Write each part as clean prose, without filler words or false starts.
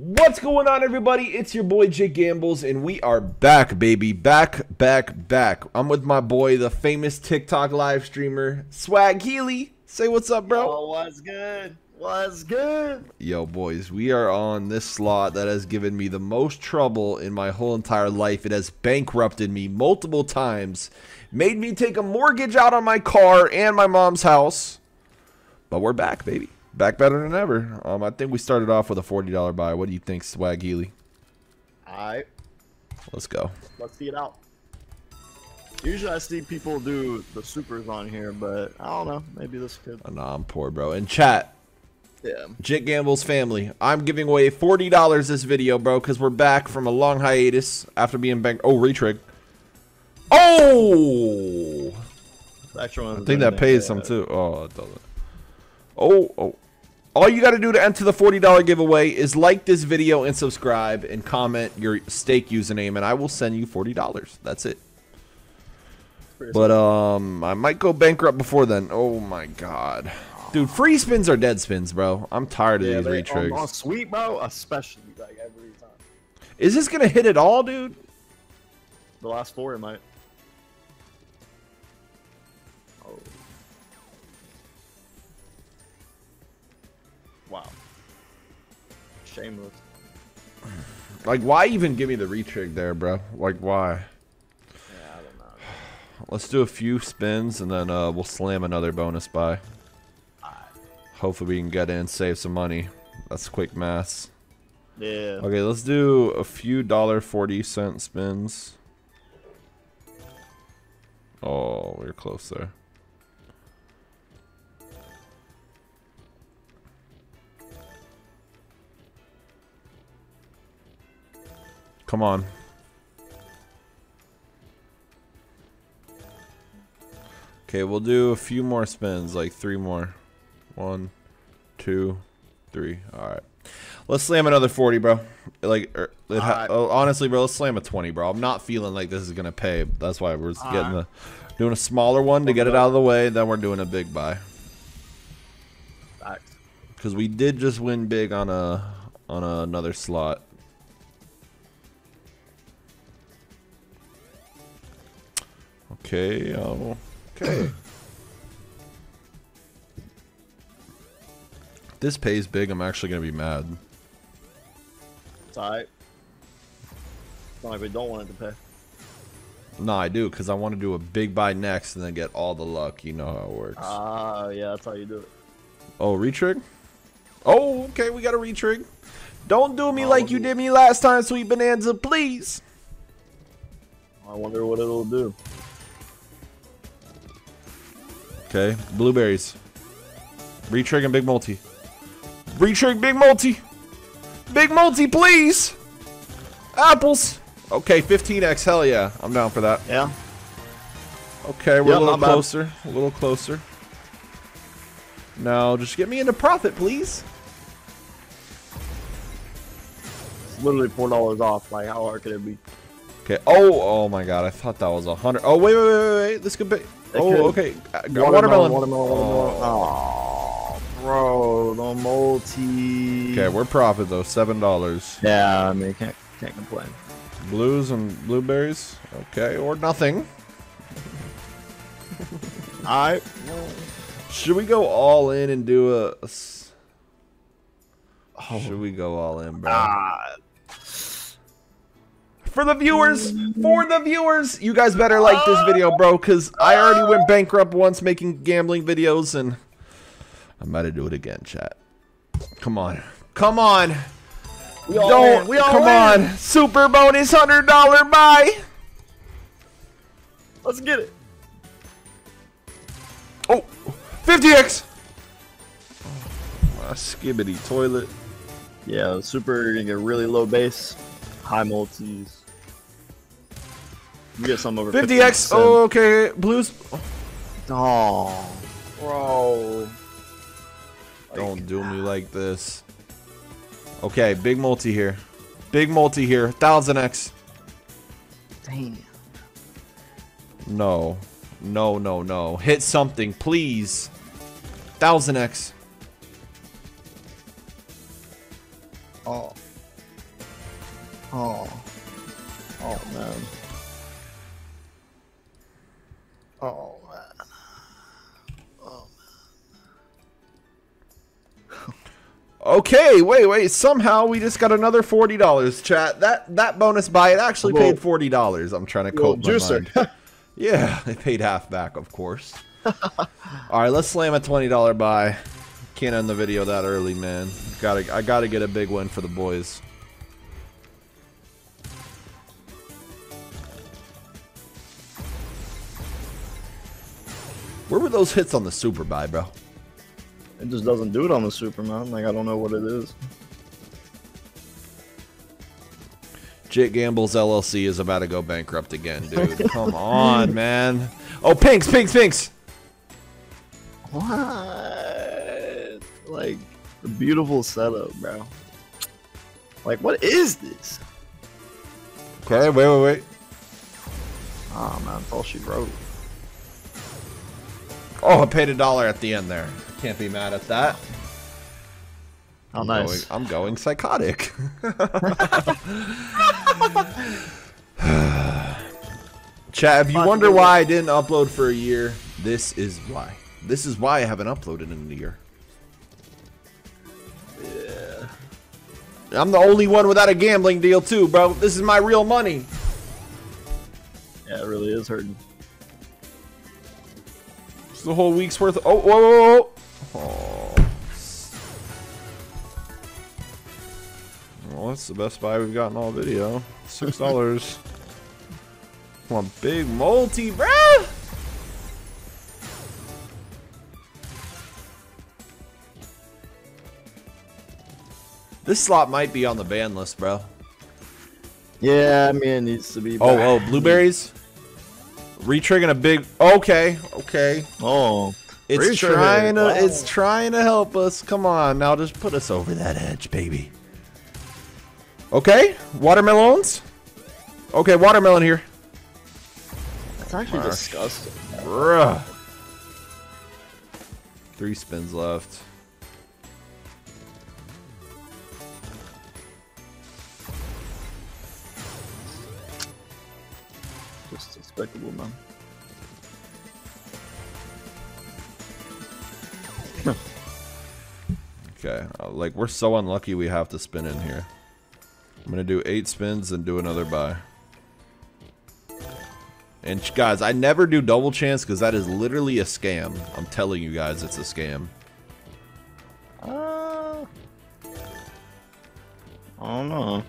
What's going on, everybody? It's your boy Jake Gambles, and we are back, baby. Back. I'm with my boy, the famous TikTok live streamer, Swag Healy. Say what's up, bro. Yo, what's good? What's good? Yo, boys, we are on this slot that has given me the most trouble in my whole entire life. It has bankrupted me multiple times, made me take a mortgage out on my car and my mom's house. But we're back, baby. Back better than ever. I think we started off with a $40 buy. What do you think, Swag Healy? Alright. Let's go. Let's see it out. Usually I see people do the supers on here, but I don't know. Maybe this could. Oh, nah, I'm poor, bro. And chat. Yeah. Jake Gambles family. I'm giving away $40 this video, bro, because we're back from a long hiatus after being banked. Oh, retrig. Oh! I think that pays some, too. Oh, it doesn't. Oh, oh. All you got to do to enter the $40 giveaway is like this video and subscribe and comment your stake username, and I will send you $40. That's it. But I might go bankrupt before then. Oh my god, dude, free spins are dead spins, bro. I'm tired of these retrigs. On sweet, bro, especially like every time. Is this gonna hit at all, dude? The last four, it might. Oh. Wow. Shameless. Like, why even give me the retrig there, bro? Like, why? Yeah, I don't know. Let's do a few spins, and then we'll slam another bonus buy. Right. Hopefully we can get in, save some money. That's quick math. Yeah. Okay, let's do a few $1.40 spins. Oh, we were close there. Come on. Okay, we'll do a few more spins, like three more. 1, 2, 3. All right. Let's slam another 40, bro. Like, honestly, bro, let's slam a 20, bro. I'm not feeling like this is going to pay. That's why we're getting doing a smaller one to get it out of the way. Then we're doing a big buy. Because we did just win big on another slot. Okay, okay. This pays big, I'm actually going to be mad. It's alright. No, we don't want it to pay. No, I do, because I want to do a big buy next and then get all the luck. You know how it works. Ah, yeah, that's how you do it. Oh, retrig? Oh, okay, we got a retrig. Don't do me like you did me last time, Sweet Bonanza, please. I wonder what it'll do. Okay, blueberries. Retrig and big multi. Retrig, big multi. Big multi, please. Apples. Okay, 15x. Hell yeah. I'm down for that. Yeah. Okay, we're a little closer. A little closer. Now, just get me into profit, please. It's literally $4 off. Like, how hard could it be? Okay. Oh, oh my god. I thought that was 100. Oh, wait, wait, wait, wait. This could be. Oh, okay. Watermelon. Oh, bro, the multi. Okay, we're profit though. $7. Yeah, I mean, can't complain. Blues and blueberries. Okay, or nothing. I. Should we go all in and do a? Oh, should we go all in, bro? For the viewers, you guys better like this video, bro, because I already went bankrupt once making gambling videos, and I'm about to do it again, chat. Come on. Come on. Come on. Super bonus $100 buy. Let's get it. Oh, 50x. Oh, my skibbity toilet. Yeah, super, you're going to get really low base, high multis. You get some over 50x. Oh, okay. Blues. Oh, bro. Don't do me like this. Okay, big multi here. Big multi here. 1000x. Damn. No. No, no, no. Hit something, please. 1000x. Oh. Oh man. Okay, wait. Somehow we just got another $40, chat. That bonus buy it actually paid $40. I'm trying to cope my mind. Yeah, they paid half back, of course. All right, let's slam a $20 buy. Can't end the video that early, man. I gotta get a big win for the boys. Where were those hits on the super buy, bro? It just doesn't do it on the super, man. Like, I don't know what it is. Jake Gambles LLC is about to go bankrupt again, dude. Come on, man. Oh, pinks. What? Like, a beautiful setup, bro. Like, what is this? Okay, wait. Oh, man, that's all she wrote. Oh, I paid $1 at the end there. Can't be mad at that. Oh, nice. I'm going psychotic. Chat, if you wonder why I didn't upload for a year, this is why. This is why I haven't uploaded in a year. Yeah. I'm the only one without a gambling deal too, bro. This is my real money. Yeah, it really is hurting. It's the whole week's worth of, oh, whoa. Well, that's the best buy we've gotten all video. $6. Come on, big multi, bruh. This slot might be on the ban list, bro. Yeah, I mean, it needs to be. Oh, blueberries? Retriggering a big. Okay. Oh, it's trying to help us. Come on, now just put us over that edge, baby. Okay, watermelons. Okay, watermelon here. That's actually disgusting. Bruh. 3 spins left. Respectable, man. Okay, like, we're so unlucky we have to spin in here. I'm gonna do 8 spins and do another buy. And guys, I never do double chance because that is literally a scam. I'm telling you guys, it's a scam. I don't know.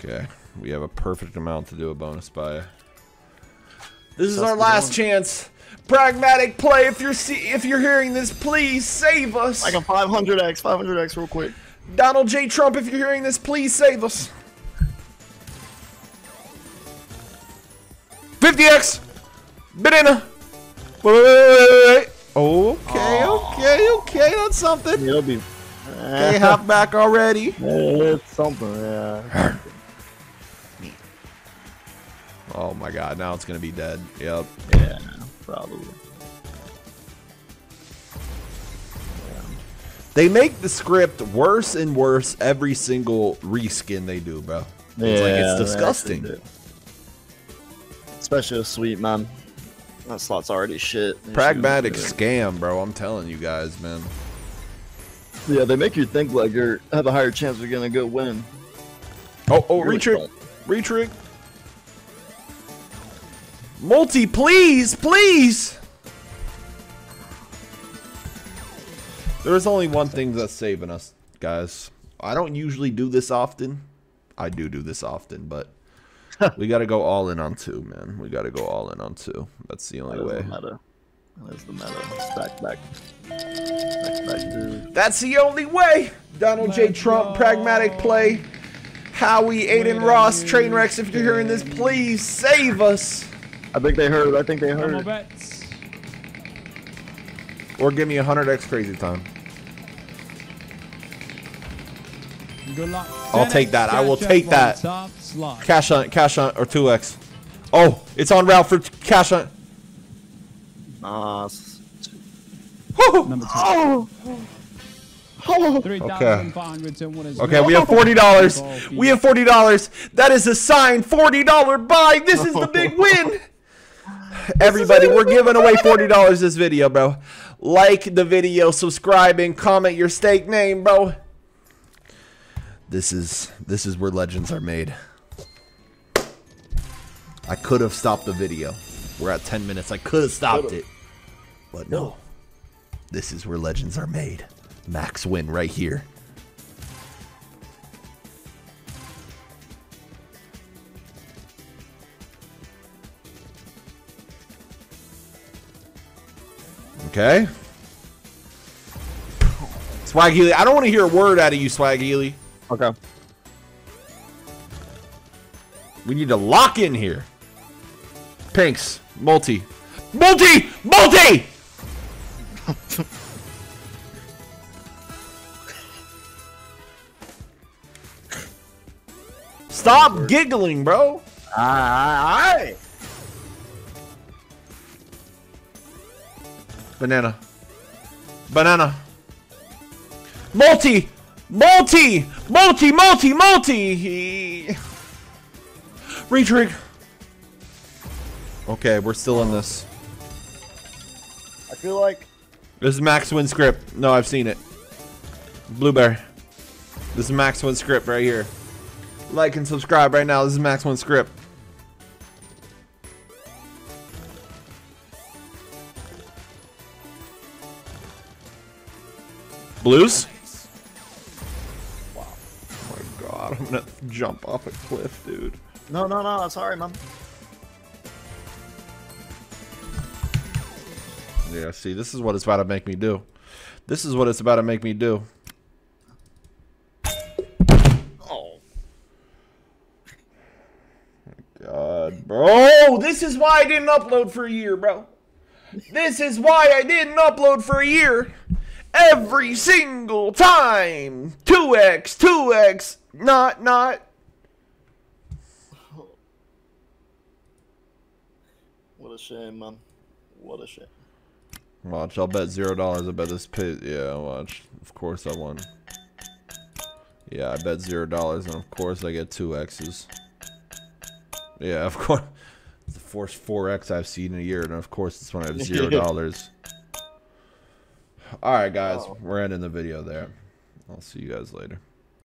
Okay, we have a perfect amount to do a bonus buy. This is our last chance. Pragmatic Play, if you're hearing this, please save us. Like a 500x real quick. Donald J Trump, if you're hearing this, please save us. 50x. Banana. Wait. Okay, that's something. It'll be. They hop back already. It's something, yeah. Oh my god, now it's gonna be dead. Yep. Yeah, probably. Yeah. They make the script worse and worse every single reskin they do, bro. It's like, it's disgusting. Especially a sweet, man. That slot's already shit. Pragmatic scam, bro. I'm telling you guys, man. Yeah, they make you think like you have a higher chance of getting a good win. Oh, retrick. Retrick. Multi, please. There's only one thing that's saving us, guys. I don't usually do this often. I do this often, but we got to go all in on 2, man. We got to go all in on 2. That's the only way. That's the meta. Back, dude. That's the only way. Donald J. Trump, Pragmatic Play, Howie, Aiden Ross, Trainwrecks. If you're hearing this, please save us. I think they heard. Bets. Or give me 100x Crazy Time. Good luck. I'll take that. I will take that. Cash on, or 2x. Oh, it's on route for cash on. Number two. Oh. Okay. Okay, we have $40. We have $40. That is a signed $40 buy. This is the big win. Everybody, we're giving away $40 this video, bro. Like the video, subscribe, and comment your stake name, bro. This is where legends are made. I could have stopped the video. We're at 10 minutes. I could have stopped it. But no. This is where legends are made. Max win right here. Okay. Swag Healy. I don't want to hear a word out of you, Swag Healy. Okay. We need to lock in here. Pinks. Multi. Multi! Multi! Stop giggling, bro. Aye. Banana. Banana. Multi. Multi. Multi. Multi. Multi. Retrig. Okay, we're still in this. I feel like. This is max win script. No, I've seen it. Blueberry. This is max win script right here. Like and subscribe right now. This is Max One Script. Blues? Wow. Oh my god, I'm gonna jump off a cliff, dude. No, that's alright, man. Yeah, see, this is what it's about to make me do. This is what it's about to make me do. God, bro, this is why I didn't upload for a year, bro. This is why I didn't upload for a year. Every single time. 2x, not. What a shame, man. What a shame. Watch, I'll bet $0. I bet this pit. Yeah, watch. Of course I won. Yeah, I bet $0, and of course I get 2x's. Yeah, of course. It's the first 4x I've seen in a year, and of course it's when I have $0. All right, guys, we're ending the video there. I'll see you guys later.